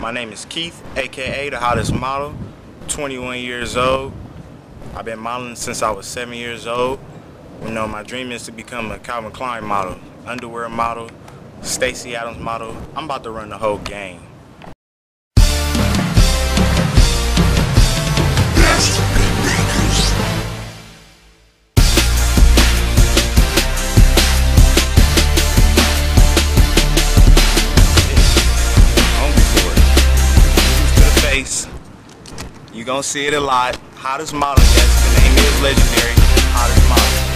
My name is Keith, aka The Hottest Model, 21 years old. I've been modeling since I was 7 years old. You know, my dream is to become a Calvin Klein model, underwear model, Stacy Adams model. I'm about to run the whole game. You're gonna see it a lot. Hottest Model, yes, the name is legendary. Hottest Model.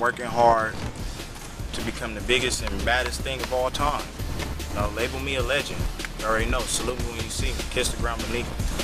Working hard to become the biggest and baddest thing of all time. Now label me a legend. You already know. Salute me when you see me. Kiss the ground beneath me.